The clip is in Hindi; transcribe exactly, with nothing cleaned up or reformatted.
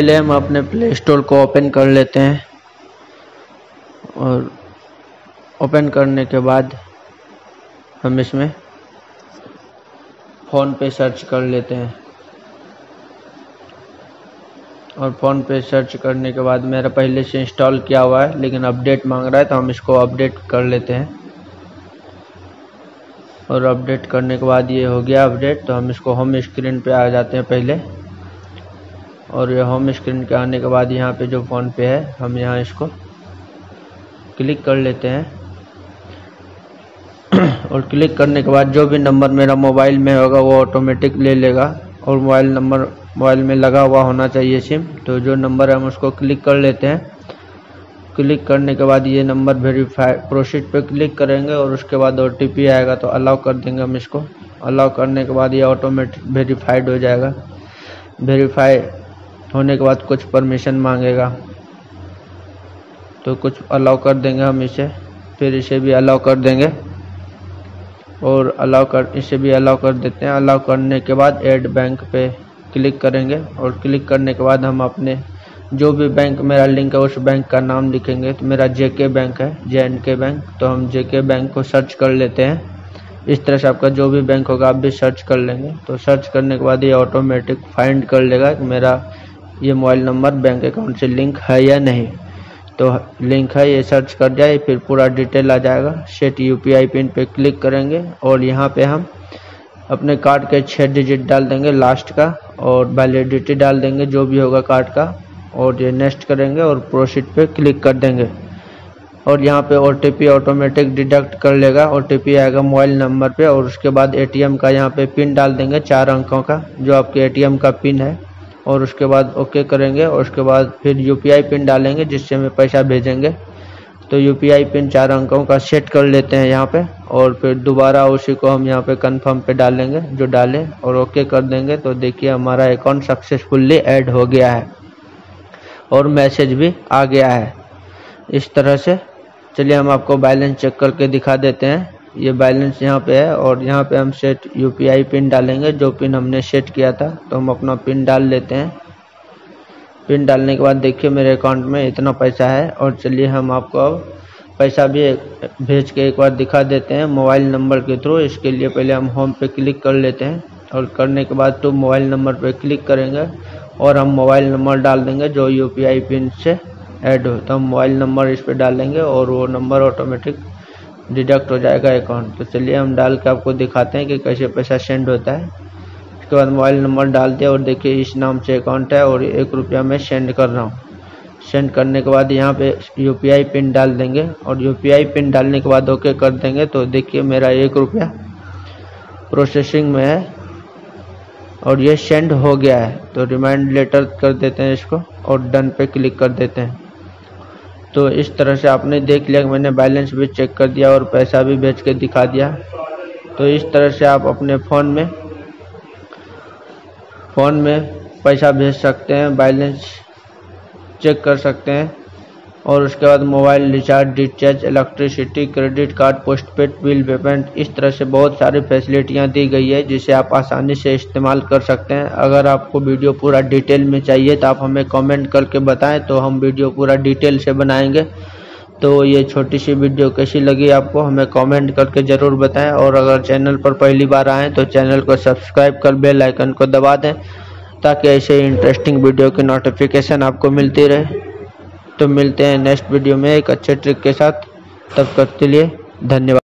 मोबाइल है, हम अपने प्ले स्टोर को ओपन कर लेते हैं। और ओपन करने के बाद हम इसमें फ़ोन पे सर्च कर लेते हैं। और फ़ोन पे सर्च करने के बाद मेरा पहले से इंस्टॉल किया हुआ है, लेकिन अपडेट मांग रहा है, तो हम इसको अपडेट कर लेते हैं। और अपडेट करने के बाद ये हो गया अपडेट, तो हम इसको होम स्क्रीन पे आ जाते हैं पहले। और ये होम स्क्रीन के आने के बाद यहाँ पे जो फ़ोन पे है, हम यहाँ इसको क्लिक कर लेते हैं। और क्लिक करने के बाद जो भी नंबर मेरा मोबाइल में होगा वो ऑटोमेटिक ले लेगा। और मोबाइल नंबर मोबाइल में लगा हुआ होना चाहिए सिम, तो जो नंबर है हम उसको क्लिक कर लेते हैं। क्लिक करने के बाद ये नंबर वेरीफाई प्रोसीड पे क्लिक करेंगे और उसके बाद ओटीपी आएगा, तो अलाउ कर देंगे हम इसको। अलाउ करने के बाद ये ऑटोमेटिक वेरीफाइड हो जाएगा। वेरीफाई होने के बाद कुछ परमिशन मांगेगा, तो कुछ अलाउ कर देंगे हम इसे, फिर इसे भी अलाउ कर देंगे और अलाउ कर इसे भी अलाउ कर देते हैं। अलाउ करने के बाद ऐड बैंक पे क्लिक करेंगे। और क्लिक करने के बाद हम अपने जो भी बैंक मेरा लिंक है उस बैंक का नाम लिखेंगे। तो मेरा जेके बैंक है, जे एंड के बैंक, तो हम जेके बैंक को सर्च कर लेते हैं। इस तरह से आपका जो भी बैंक होगा आप भी सर्च कर लेंगे। तो सर्च करने के बाद ये ऑटोमेटिक फाइंड कर लेगा कि मेरा ये मोबाइल नंबर बैंक अकाउंट से लिंक है या नहीं। तो लिंक है, ये सर्च कर जाए, फिर पूरा डिटेल आ जाएगा। सेट यूपीआई पिन पे क्लिक करेंगे और यहाँ पे हम अपने कार्ड के छः डिजिट डाल देंगे लास्ट का, और वैलिडिटी डाल देंगे जो भी होगा कार्ड का, और ये नेक्स्ट करेंगे और प्रोसीड पे क्लिक कर देंगे। और यहाँ पे ओटीपी ऑटोमेटिक डिडक्ट कर लेगा। ओटीपी आएगा मोबाइल नंबर पे, और उसके बाद एटीएम का यहाँ पे पिन डाल देंगे, चार अंकों का जो आपके एटीएम का पिन है। और उसके बाद ओके करेंगे, और उसके बाद फिर यूपीआई पिन डालेंगे जिससे हमें पैसा भेजेंगे। तो यूपीआई पिन चार अंकों का सेट कर लेते हैं यहाँ पे, और फिर दोबारा उसी को हम यहाँ पे कंफर्म पे डालेंगे जो डालें, और ओके कर देंगे। तो देखिए हमारा अकाउंट सक्सेसफुली ऐड हो गया है और मैसेज भी आ गया है इस तरह से। चलिए हम आपको बैलेंस चेक करके दिखा देते हैं। ये बैलेंस यहाँ पे है, और यहाँ पे हम सेट यूपीआई पिन डालेंगे जो पिन हमने सेट किया था। तो हम अपना पिन डाल लेते हैं। पिन डालने के बाद देखिए मेरे अकाउंट में इतना पैसा है। और चलिए हम आपको अब पैसा भी भेज के एक बार दिखा देते हैं मोबाइल नंबर के थ्रू। इसके लिए पहले हम होम पे क्लिक कर लेते हैं, और करने के बाद तो मोबाइल नंबर पर क्लिक करेंगे और हम मोबाइल नंबर डाल देंगे जो यूपीआई पिन से ऐड हो। तो हम मोबाइल नंबर इस पर डालेंगे और वो नंबर ऑटोमेटिक डिडक्ट हो जाएगा अकाउंट। तो चलिए हम डाल के आपको दिखाते हैं कि कैसे पैसा सेंड होता है। उसके बाद मोबाइल नंबर डाल दिया, और देखिए इस नाम से अकाउंट है और एक रुपया मैं सेंड कर रहा हूँ। सेंड करने के बाद यहाँ पे यूपीआई पिन डाल देंगे, और यूपीआई पिन डालने के बाद ओके कर देंगे। तो देखिए मेरा एक रुपया प्रोसेसिंग में है और ये सेंड हो गया है। तो रिमाइंड लेटर कर देते हैं इसको और डन पे क्लिक कर देते हैं। तो इस तरह से आपने देख लिया कि मैंने बैलेंस भी चेक कर दिया और पैसा भी भेज के दिखा दिया। तो इस तरह से आप अपने फ़ोन में फ़ोन में पैसा भेज सकते हैं, बैलेंस चेक कर सकते हैं, और उसके बाद mobile recharge, discharge, electricity, credit card, postpaid bill payment, इस तरह से बहुत सारी फैसिलिटियाँ दी गई है जिसे आप आसानी से इस्तेमाल कर सकते हैं। अगर आपको वीडियो पूरा डिटेल में चाहिए तो आप हमें कमेंट करके बताएं, तो हम वीडियो पूरा डिटेल से बनाएंगे। तो ये छोटी सी वीडियो कैसी लगी आपको, हमें कॉमेंट करके ज़रूर बताएँ। और अगर चैनल पर पहली बार आएँ तो चैनल को सब्सक्राइब कर बेल आइकन को दबा दें, ताकि ऐसे इंटरेस्टिंग वीडियो की नोटिफिकेशन आपको मिलती रहे। तो मिलते हैं नेक्स्ट वीडियो में एक अच्छे ट्रिक के साथ, तब तक के लिए धन्यवाद।